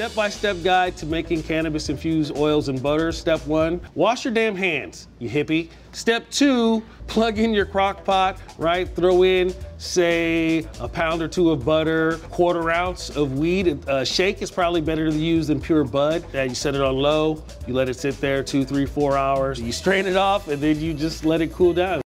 Step-by-step guide to making cannabis-infused oils and butters. Step 1, wash your damn hands, you hippie. Step 2, plug in your crock pot, right? Throw in, say, a pound or two of butter, 1/4 ounce of weed. Shake is probably better to use than pure bud. You set it on low, you let it sit there 2, 3, 4 hours. You strain it off, and then you just let it cool down.